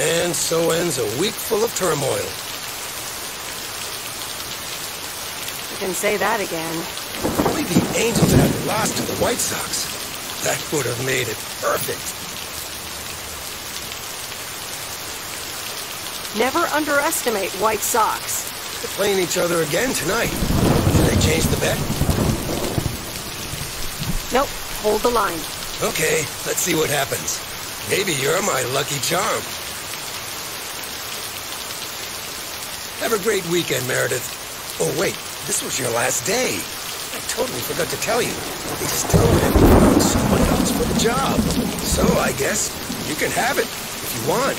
And so ends a week full of turmoil. You can say that again. Only the Angels had lost to the White Sox. That would have made it perfect. Never underestimate White Sox. They're playing each other again tonight. Should they change the bet? Nope. Hold the line. Okay, let's see what happens. Maybe you're my lucky charm. Have a great weekend, Meredith. Oh, wait. This was your last day. I totally forgot to tell you. They still haven't found someone else for the job. So I guess you can have it if you want.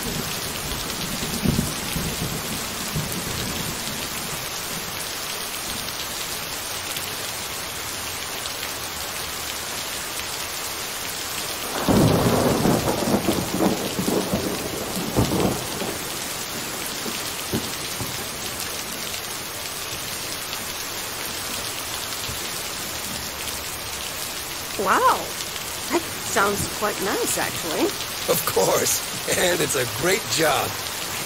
Wow, that sounds quite nice, actually. Of course, and it's a great job.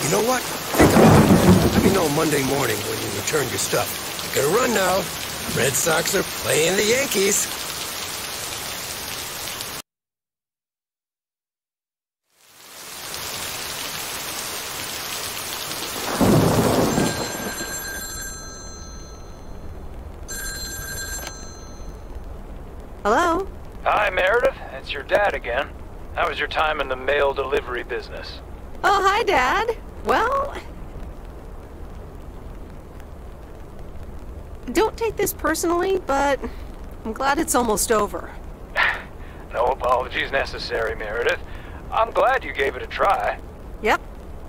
You know what? Think about it. Let me know Monday morning when you return your stuff. You gotta run now. Red Sox are playing the Yankees. Hello? Hi, Meredith. It's your dad again. How was your time in the mail delivery business? Oh, hi, Dad. Well... don't take this personally, but I'm glad it's almost over. No apologies necessary, Meredith. I'm glad you gave it a try. Yep.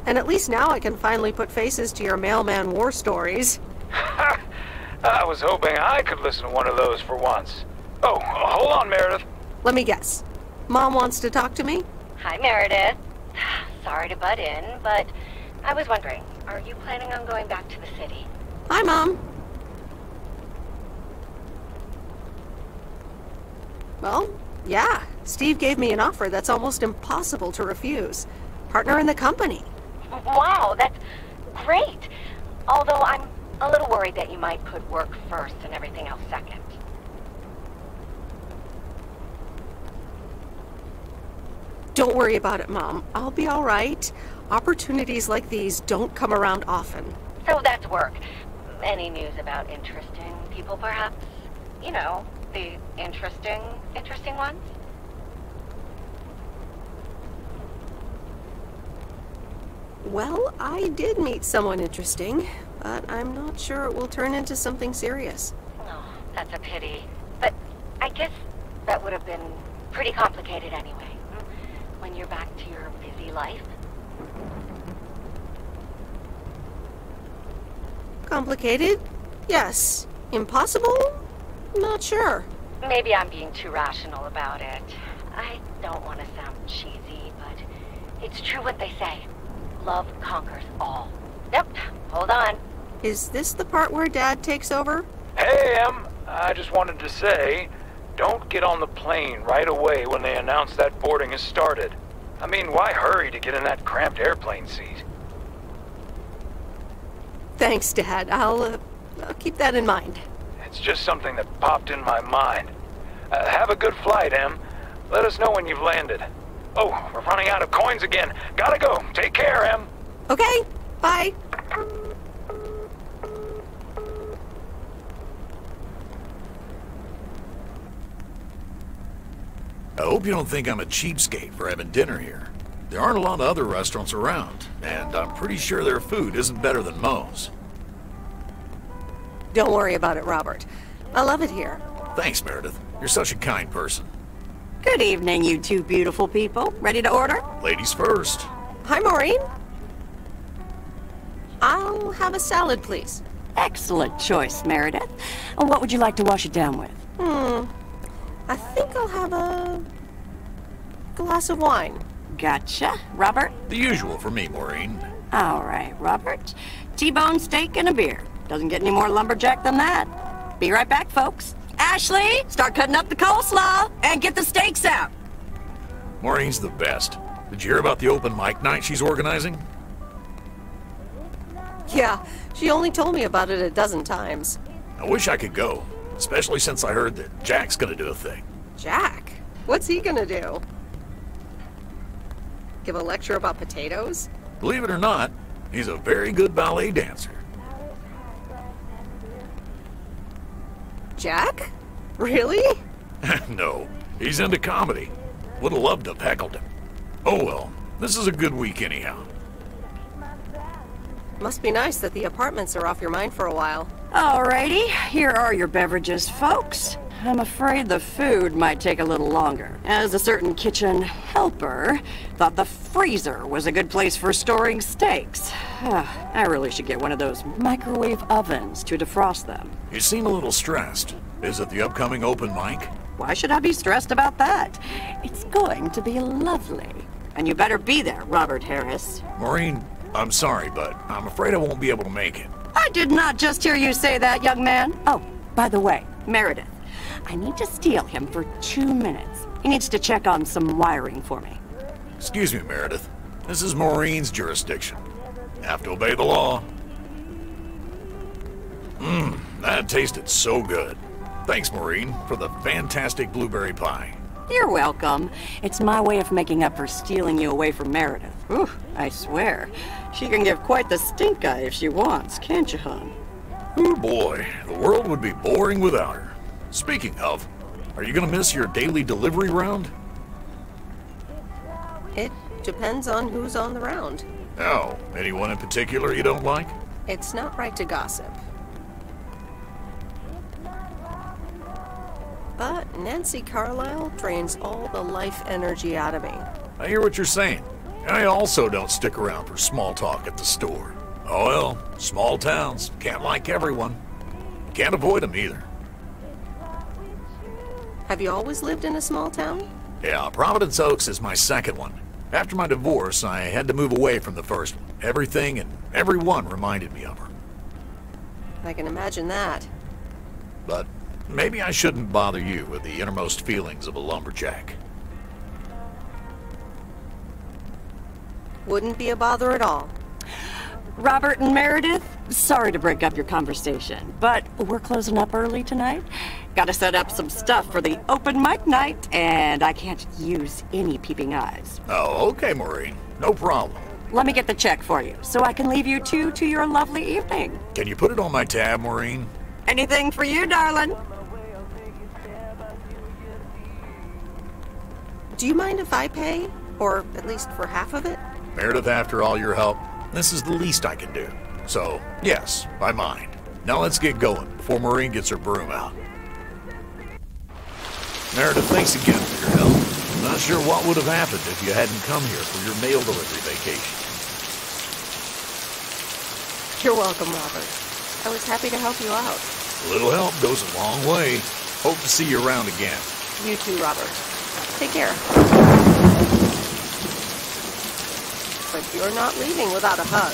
And at least now I can finally put faces to your mailman war stories. I was hoping I could listen to one of those for once. Oh, hold on, Meredith. Let me guess. Mom wants to talk to me? Hi, Meredith. Sorry to butt in, but I was wondering, are you planning on going back to the city? Hi, Mom. Well, yeah. Steve gave me an offer that's almost impossible to refuse. Partner in the company. Wow, that's great. Although I'm a little worried that you might put work first and everything else second. Don't worry about it, Mom. I'll be all right. Opportunities like these don't come around often. So that's work. Any news about interesting people, perhaps? You know, the interesting ones? Well, I did meet someone interesting, but I'm not sure it will turn into something serious. Oh, that's a pity. But I guess that would have been pretty complicated anyway. When you're back to your busy life? Complicated? Yes. Impossible? Not sure. Maybe I'm being too rational about it. I don't want to sound cheesy, but it's true what they say. Love conquers all. Yep. Hold on. Is this the part where Dad takes over? Hey, Em. I just wanted to say... don't get on the plane right away when they announce that boarding has started. I mean, why hurry to get in that cramped airplane seat? Thanks, Dad. I'll keep that in mind. It's just something that popped in my mind. Have a good flight, Em. Let us know when you've landed. Oh, we're running out of coins again. Gotta go. Take care, Em. Okay. Bye. I hope you don't think I'm a cheapskate for having dinner here. There aren't a lot of other restaurants around, and I'm pretty sure their food isn't better than Moe's. Don't worry about it, Robert. I love it here. Thanks, Meredith. You're such a kind person. Good evening, you two beautiful people. Ready to order? Ladies first. Hi, Maureen. I'll have a salad, please. Excellent choice, Meredith. And what would you like to wash it down with? I think I'll have a glass of wine. Gotcha. Robert? The usual for me, Maureen. All right, Robert. T-bone steak and a beer. Doesn't get any more lumberjack than that. Be right back, folks. Ashley, start cutting up the coleslaw and get the steaks out. Maureen's the best. Did you hear about the open mic night she's organizing? Yeah, she only told me about it a dozen times. I wish I could go, especially since I heard that Jack's gonna do a thing. Jack? What's he gonna do? Give a lecture about potatoes? Believe it or not, he's a very good ballet dancer. Jack? Really? No, he's into comedy. Would have loved to have heckled him. Oh well, this is a good week anyhow. Must be nice that the apartments are off your mind for a while. Alrighty, here are your beverages, folks. I'm afraid the food might take a little longer, as a certain kitchen helper thought the freezer was a good place for storing steaks. I really should get one of those microwave ovens to defrost them. You seem a little stressed. Is it the upcoming open mic? Why should I be stressed about that? It's going to be lovely. And you better be there, Robert Harris. Maureen, I'm sorry, but I'm afraid I won't be able to make it. I did not just hear you say that, young man. Oh, by the way, Meredith, I need to steal him for 2 minutes. He needs to check on some wiring for me. Excuse me, Meredith. This is Maureen's jurisdiction. Have to obey the law. That tasted so good. Thanks, Maureen, for the fantastic blueberry pie. You're welcome. It's my way of making up for stealing you away from Meredith. Ooh, I swear. She can give quite the stink eye if she wants, can't you, hon? Oh boy, the world would be boring without her. Speaking of, are you gonna miss your daily delivery round? It depends on who's on the round. Oh, anyone in particular you don't like? It's not right to gossip. But Nancy Carlisle drains all the life energy out of me. I hear what you're saying. I also don't stick around for small talk at the store. Oh well, small towns, can't like everyone. Can't avoid them either. Have you always lived in a small town? Yeah, Providence Oaks is my second one. After my divorce, I had to move away from the first one. Everything and everyone reminded me of her. I can imagine that. But maybe I shouldn't bother you with the innermost feelings of a lumberjack. Wouldn't be a bother at all. Robert and Meredith, sorry to break up your conversation, but we're closing up early tonight. Gotta set up some stuff for the open mic night, and I can't use any peeping eyes. Oh, okay, Maureen. No problem. Let me get the check for you, so I can leave you two to your lovely evening. Can you put it on my tab, Maureen? Anything for you, darling. Do you mind if I pay? Or at least for half of it? Meredith, after all your help, this is the least I can do. So, yes, I mind. Now let's get going before Maureen gets her broom out. Meredith, thanks again for your help. I'm not sure what would have happened if you hadn't come here for your mail delivery vacation. You're welcome, Robert. I was happy to help you out. A little help goes a long way. Hope to see you around again. You too, Robert. Take care. But you're not leaving without a hug.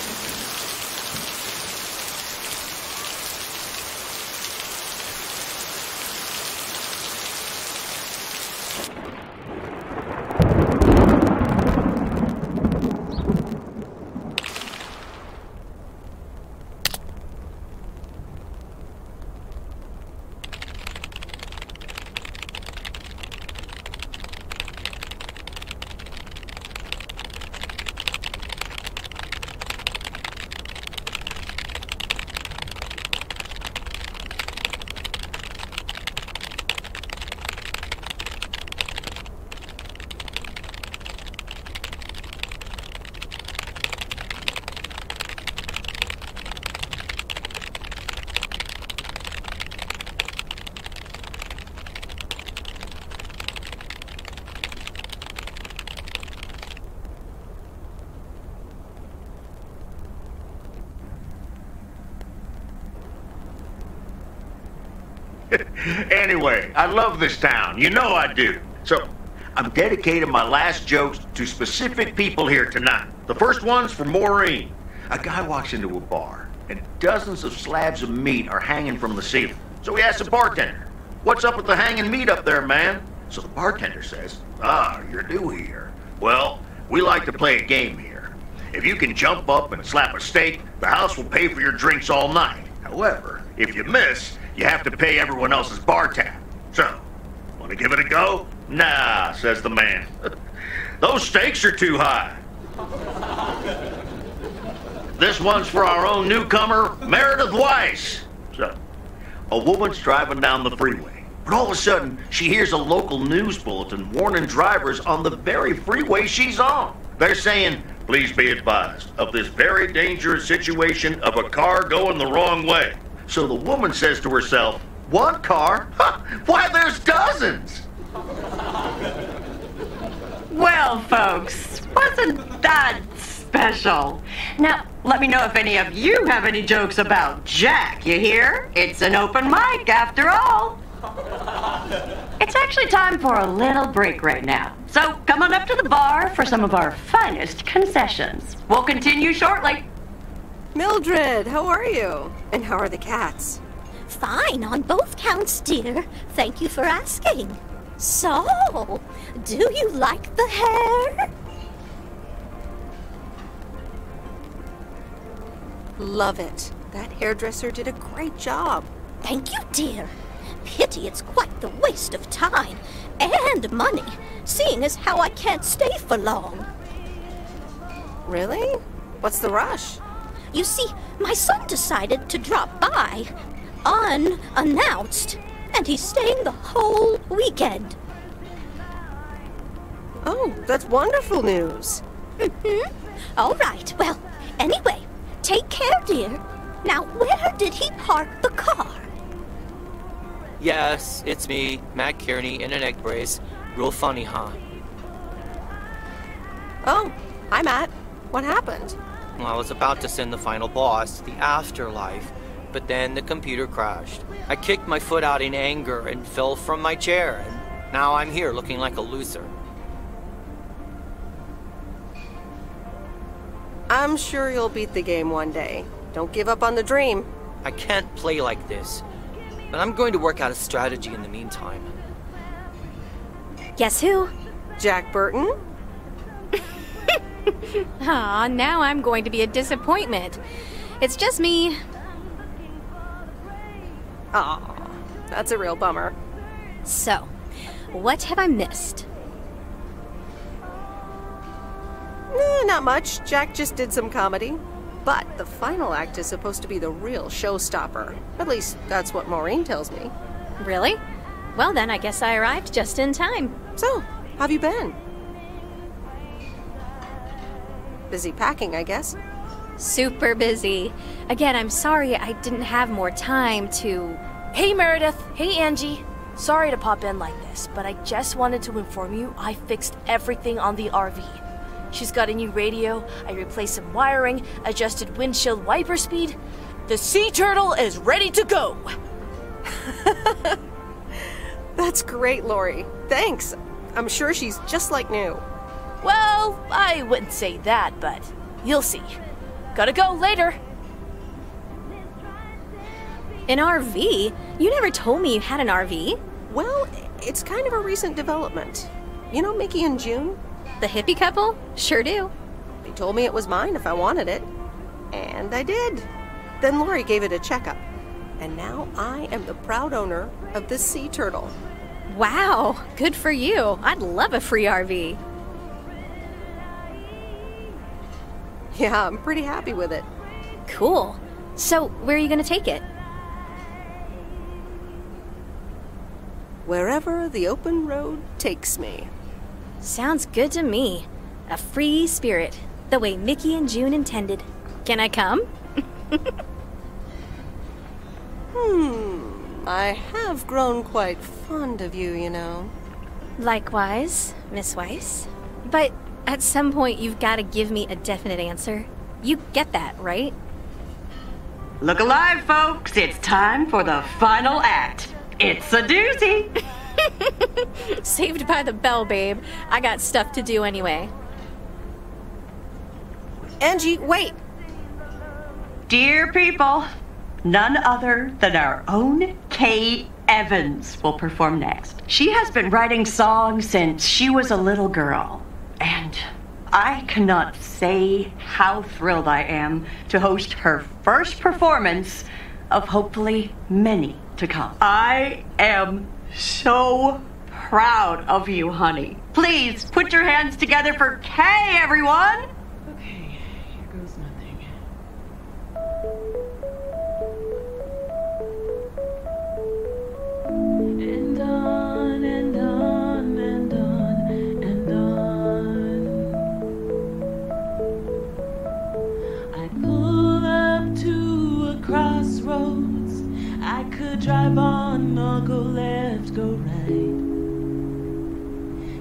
Anyway, I love this town. You know I do. So, I'm dedicating my last jokes to specific people here tonight. The first one's for Maureen. A guy walks into a bar, and dozens of slabs of meat are hanging from the ceiling. So he asks the bartender, "What's up with the hanging meat up there, man?" So the bartender says, "Ah, you're new here. Well, We like to play a game here. If you can jump up and slap a steak, the house will pay for your drinks all night. However, if you miss, you have to pay everyone else's bar tab. So, want to give it a go? Nah, says the man. Those stakes are too high. This one's for our own newcomer, Meredith Weiss. So, a woman's driving down the freeway, but all of a sudden, she hears a local news bulletin warning drivers on the very freeway she's on. They're saying, please be advised of this very dangerous situation of a car going the wrong way. So the woman says to herself, one car? Huh, why, there's dozens! Well, folks, wasn't that special? Now, let me know if any of you have any jokes about Jack, you hear? It's an open mic after all. It's actually time for a little break right now. So come on up to the bar for some of our finest concessions. We'll continue shortly. Mildred, how are you? And how are the cats? Fine on both counts, dear. Thank you for asking. So, do you like the hair? Love it. That hairdresser did a great job. Thank you, dear. Pity it's quite the waste of time and money, seeing as how I can't stay for long. Really? What's the rush? You see, my son decided to drop by, unannounced, and he's staying the whole weekend. Oh, that's wonderful news. All right, well, anyway, take care, dear. Now, where did he park the car? Yes, it's me, Matt Kearney, in an egg brace. Real funny, huh? Oh, hi, Matt. What happened? Well, I was about to send the final boss to the afterlife, but then the computer crashed. I kicked my foot out in anger and fell from my chair, and now I'm here looking like a loser. I'm sure you'll beat the game one day. Don't give up on the dream. I can't play like this, but I'm going to work out a strategy in the meantime. Guess who? Jack Burton? Aw, now I'm going to be a disappointment. It's just me. Aw, that's a real bummer. So, what have I missed? Not much. Jack just did some comedy. But the final act is supposed to be the real showstopper. At least, that's what Maureen tells me. Really? Well then, I guess I arrived just in time. So, how have you been? Busy packing, I guess. Super busy. Again, I'm sorry I didn't have more time to... Hey, Meredith. Hey, Angie. Sorry to pop in like this, but I just wanted to inform you I fixed everything on the RV. She's got a new radio, I replaced some wiring, adjusted windshield wiper speed. The sea turtle is ready to go! That's great, Lori. Thanks. I'm sure she's just like new. Well, I wouldn't say that, but you'll see. Gotta go later. An RV? You never told me you had an RV. Well, it's kind of a recent development. You know Mickey and June? The hippie couple? Sure do. They told me it was mine if I wanted it. And I did. Then Lori gave it a checkup. And now I am the proud owner of the sea turtle. Wow, good for you. I'd love a free RV. Yeah, I'm pretty happy with it. Cool. So, where are you going to take it? Wherever the open road takes me. Sounds good to me. A free spirit, the way Mickey and June intended. Can I come? I have grown quite fond of you, you know. Likewise, Miss Weiss. But at some point, you've got to give me a definite answer. You get that, right? Look alive, folks. It's time for the final act. It's a doozy. Saved by the bell, babe. I got stuff to do anyway. Angie, wait! Dear people, none other than our own Kay Evans will perform next. She has been writing songs since she was a little girl. And I cannot say how thrilled I am to host her first performance of hopefully many to come. I am so proud of you, honey. Please put your hands together for Kay, everyone. Okay, here goes nothing. And on and on and on and on. I pull up to a crossroads. I could drive on or go left, go right.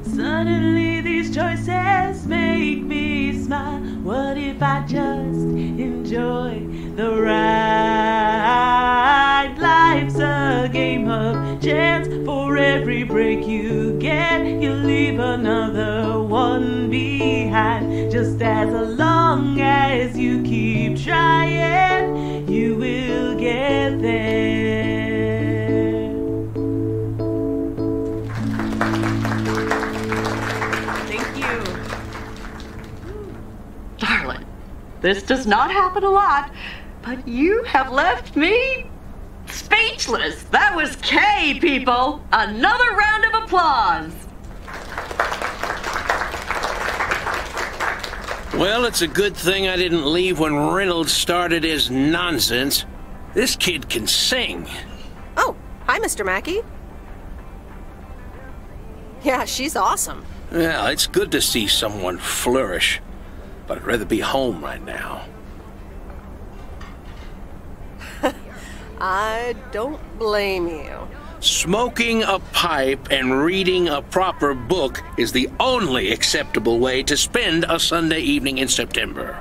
Suddenly these choices make me smile. What if I just enjoy the ride? Life's a game of chance. For every break you get, you leave another one behind. Just as long as you keep trying, you will get there. This does not happen a lot, but you have left me speechless. That was Kay, people. Another round of applause. Well, it's a good thing I didn't leave when Reynolds started his nonsense. This kid can sing. Oh, hi, Mr. Mackey. Yeah, she's awesome. Yeah, it's good to see someone flourish. But I'd rather be home right now. I don't blame you. Smoking a pipe and reading a proper book is the only acceptable way to spend a Sunday evening in September.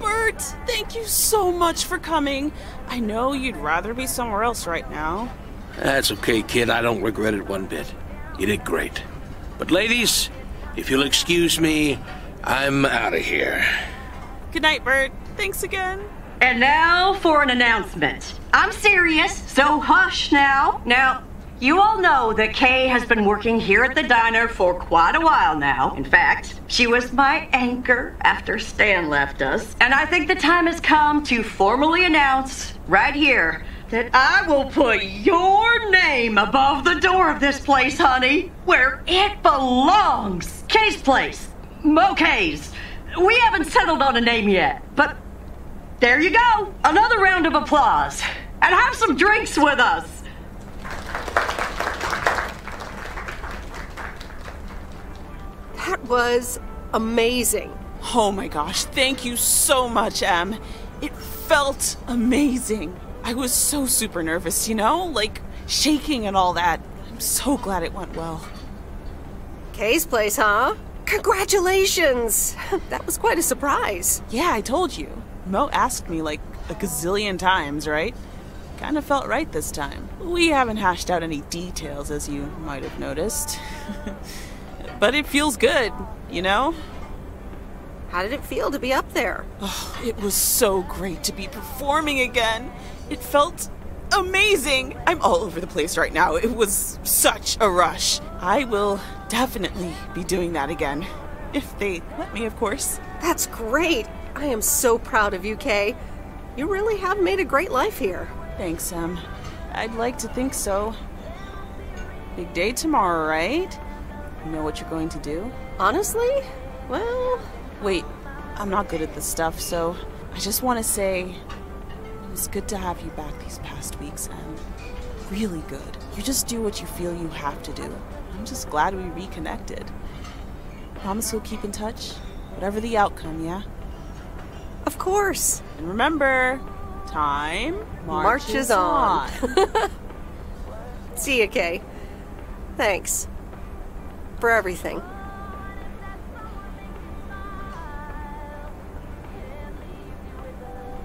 Bert, thank you so much for coming. I know you'd rather be somewhere else right now. That's okay, kid. I don't regret it one bit. You did great. But ladies, if you'll excuse me, I'm out of here. Good night, Bert. Thanks again. And now for an announcement. I'm serious, so hush now. Now, you all know that Kay has been working here at the diner for quite a while now. In fact, she was my anchor after Stan left us. And I think the time has come to formally announce right here that I will put your name above the door of this place, honey, where it belongs. Kay's place. Mokays. We haven't settled on a name yet, but there you go. Another round of applause. And have some drinks with us. That was amazing. Oh my gosh, thank you so much, Em. It felt amazing. I was so super nervous, you know, like shaking and all that. I'm so glad it went well. Kay's place, huh? Congratulations! That was quite a surprise. Yeah, I told you. Mo asked me like a gazillion times, right? Kind of felt right this time. We haven't hashed out any details, as you might have noticed. But it feels good, you know? How did it feel to be up there? Oh, it was so great to be performing again. It felt amazing. I'm all over the place right now. It was such a rush. I will definitely be doing that again. If they let me, of course. That's great. I am so proud of you, Kay. You really have made a great life here. Thanks, Em. I'd like to think so. Big day tomorrow, right? You know what you're going to do? Honestly? Well... Wait, I'm not good at this stuff, so I just want to say... It was good to have you back these past weeks, Em. Really good. You just do what you feel you have to do. I'm just glad we reconnected. Promise we'll keep in touch, whatever the outcome, yeah? Of course. And remember, time marches on. See you, Kay. Thanks for everything.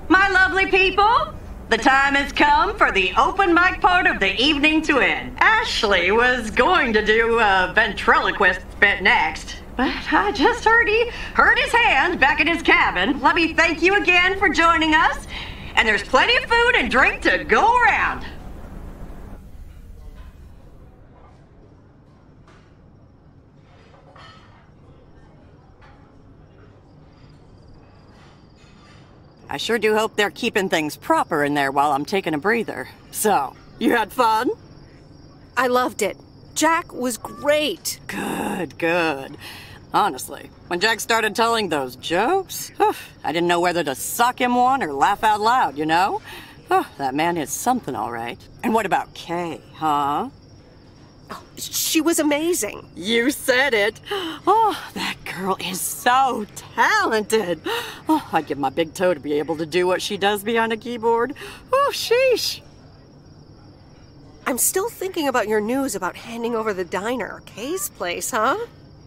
My lovely people, the time has come for the open mic part of the evening to end. Ashley was going to do a ventriloquist bit next, but I just heard he hurt his hand back in his cabin. Let me thank you again for joining us, and there's plenty of food and drink to go around. I sure do hope they're keeping things proper in there while I'm taking a breather. So, you had fun? I loved it. Jack was great. Good, good. Honestly, when Jack started telling those jokes, I didn't know whether to sock him one or laugh out loud, you know? That man is something, all right. And what about Kay, huh? Oh, she was amazing. You said it. Oh, that girl is so talented. Oh, I'd give my big toe to be able to do what she does behind a keyboard. Oh, sheesh. I'm still thinking about your news about handing over the diner, Kay's place, huh?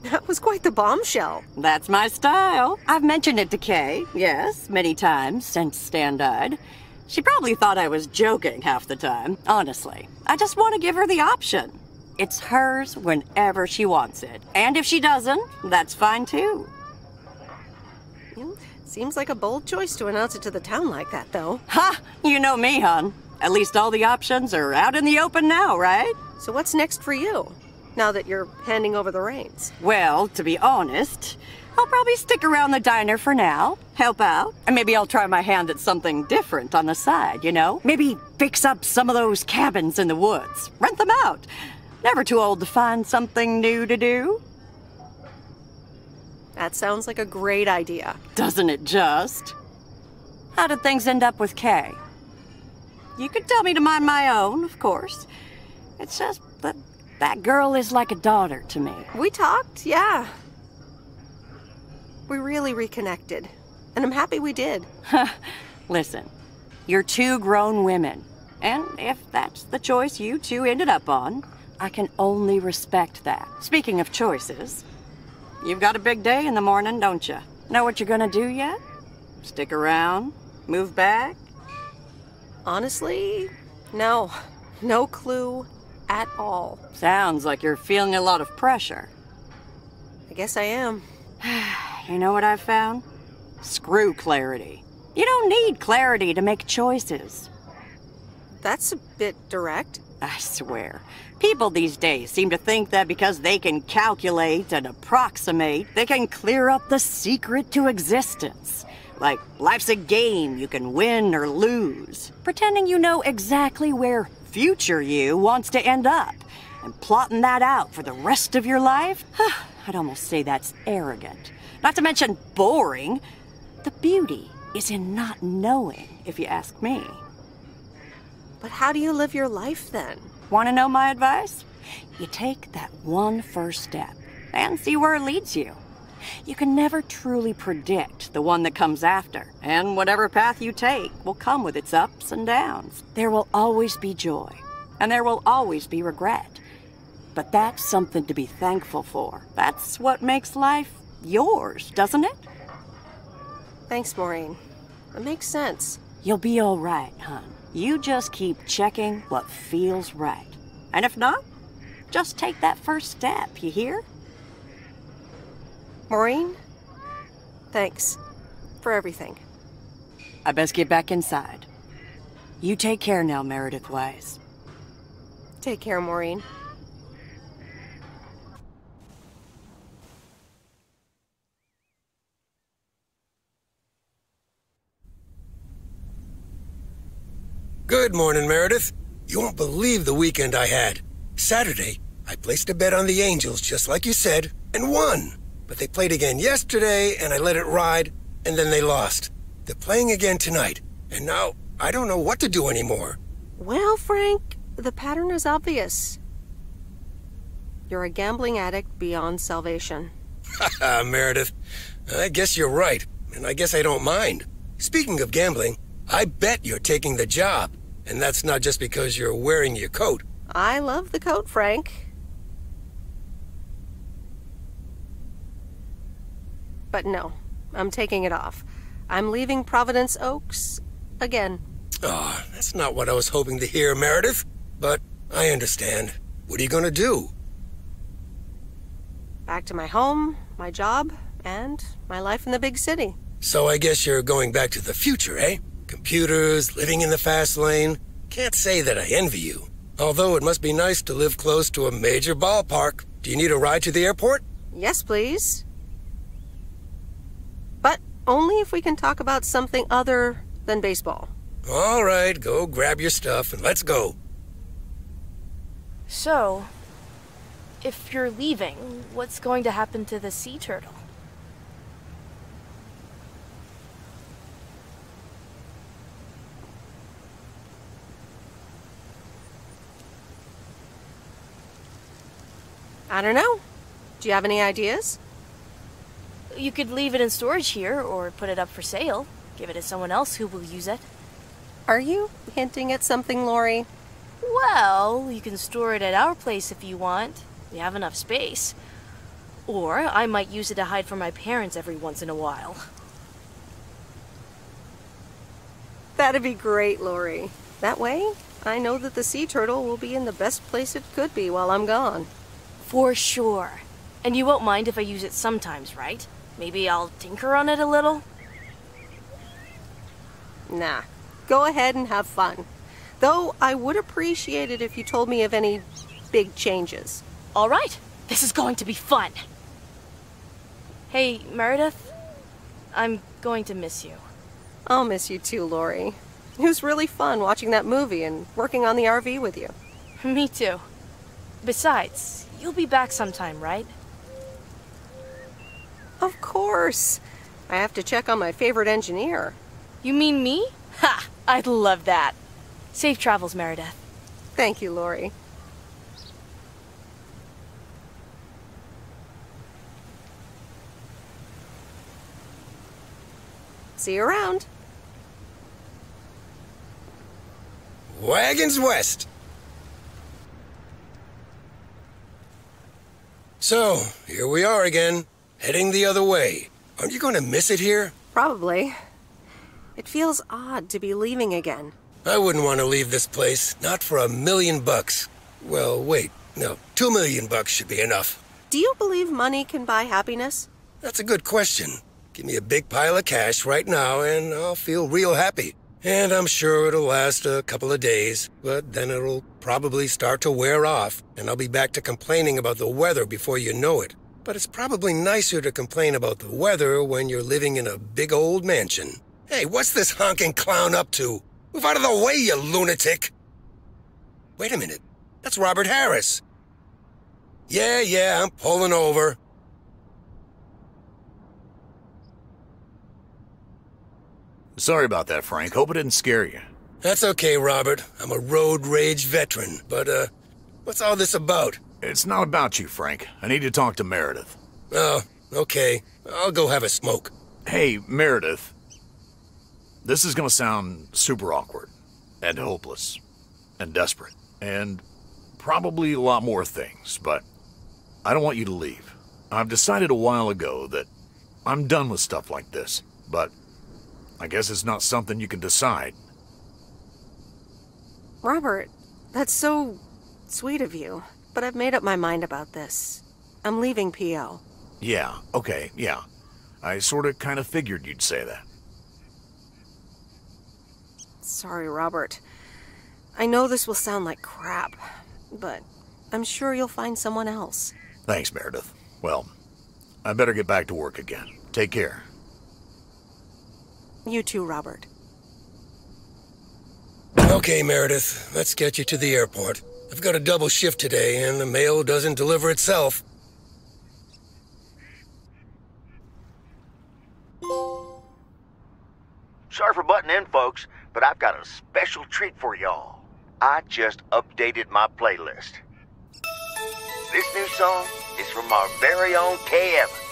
That was quite the bombshell. That's my style. I've mentioned it to Kay, yes, many times since Stan died. She probably thought I was joking half the time, honestly. I just want to give her the option. It's hers whenever she wants it. And if she doesn't, that's fine too. Seems like a bold choice to announce it to the town like that, though. Ha! You know me, hon. At least all the options are out in the open now, right? So what's next for you, now that you're handing over the reins? Well, to be honest, I'll probably stick around the diner for now, help out, and maybe I'll try my hand at something different on the side, you know? Maybe fix up some of those cabins in the woods, rent them out. Never too old to find something new to do. That sounds like a great idea. Doesn't it just? How did things end up with Kay? You could tell me to mind my own, of course. It's just that that girl is like a daughter to me. We talked, yeah. We really reconnected, and I'm happy we did. Listen, you're two grown women, and if that's the choice you two ended up on, I can only respect that. Speaking of choices, you've got a big day in the morning, don't you? Know what you're gonna do yet? Stick around? Move back? Honestly, no. No clue at all. Sounds like you're feeling a lot of pressure. I guess I am. You know what I've found? Screw clarity. You don't need clarity to make choices. That's a bit direct. I swear. People these days seem to think that because they can calculate and approximate, they can clear up the secret to existence. Like, life's a game you can win or lose. Pretending you know exactly where future you wants to end up and plotting that out for the rest of your life? I'd almost say that's arrogant. Not to mention boring. The beauty is in not knowing, if you ask me. But how do you live your life then? Want to know my advice? You take that one first step and see where it leads you. You can never truly predict the one that comes after, and whatever path you take will come with its ups and downs. There will always be joy, and there will always be regret. But that's something to be thankful for. That's what makes life yours, doesn't it? Thanks, Maureen. It makes sense. You'll be all right, hon. You just keep checking what feels right. And if not, just take that first step, you hear? Maureen, thanks for everything. I best get back inside. You take care now, Meredith Weiss. Take care, Maureen. Good morning, Meredith. You won't believe the weekend I had. Saturday, I placed a bet on the Angels, just like you said, and won. But they played again yesterday, and I let it ride, and then they lost. They're playing again tonight, and now I don't know what to do anymore. Well, Frank, the pattern is obvious. You're a gambling addict beyond salvation. Haha, Meredith, I guess you're right, and I guess I don't mind. Speaking of gambling, I bet you're taking the job, and that's not just because you're wearing your coat. I love the coat, Frank. But no, I'm taking it off. I'm leaving Providence Oaks again. Oh, that's not what I was hoping to hear, Meredith. But I understand. What are you gonna do? Back to my home, my job, and my life in the big city. So I guess you're going back to the future, eh? Computers, living in the fast lane. Can't say that I envy you. Although it must be nice to live close to a major ballpark. Do you need a ride to the airport? Yes, please. only if we can talk about something other than baseball. All right, go grab your stuff and let's go. So, if you're leaving, what's going to happen to the sea turtle? I don't know. Do you have any ideas? You could leave it in storage here, or put it up for sale. Give it to someone else who will use it. Are you hinting at something, Lori? Well, you can store it at our place if you want. We have enough space. Or I might use it to hide from my parents every once in a while. That'd be great, Lori. That way, I know that the sea turtle will be in the best place it could be while I'm gone. For sure. And you won't mind if I use it sometimes, right? Maybe I'll tinker on it a little? Nah. Go ahead and have fun. Though, I would appreciate it if you told me of any big changes. All right. This is going to be fun. Hey, Meredith. I'm going to miss you. I'll miss you too, Lori. It was really fun watching that movie and working on the RV with you. Me too. Besides, you'll be back sometime, right? Of course. I have to check on my favorite engineer. You mean me? Ha! I'd love that. Safe travels, Meredith. Thank you, Lori. See you around. Wagons West. So, here we are again, heading the other way. Aren't you going to miss it here? Probably. It feels odd to be leaving again. I wouldn't want to leave this place, not for $1 million bucks. Well, wait, no, $2 million bucks should be enough. Do you believe money can buy happiness? That's a good question. Give me a big pile of cash right now and I'll feel real happy. And I'm sure it'll last a couple of days, but then it'll probably start to wear off and I'll be back to complaining about the weather before you know it. But it's probably nicer to complain about the weather when you're living in a big old mansion. Hey, what's this honking clown up to? Move out of the way, you lunatic! Wait a minute. That's Robert Harris. Yeah, I'm pulling over. Sorry about that, Frank. Hope it didn't scare you. That's okay, Robert. I'm a road rage veteran, but, what's all this about? It's not about you, Frank. I need to talk to Meredith. Oh, okay. I'll go have a smoke. Hey, Meredith. This is gonna sound super awkward, and hopeless, and desperate, and probably a lot more things, but I don't want you to leave. I've decided a while ago that I'm done with stuff like this, but I guess it's not something you can decide. Robert, that's so sweet of you, but I've made up my mind about this. I'm leaving PO. Yeah, okay, yeah. I sorta kinda figured you'd say that. Sorry, Robert. I know this will sound like crap, but I'm sure you'll find someone else. Thanks, Meredith. Well, I better get back to work again. Take care. You too, Robert. Okay, Meredith. Let's get you to the airport. I've got a double shift today, and the mail doesn't deliver itself. Sorry for butting in, folks. But I've got a special treat for y'all. I just updated my playlist. This new song is from our very own Kay Evans.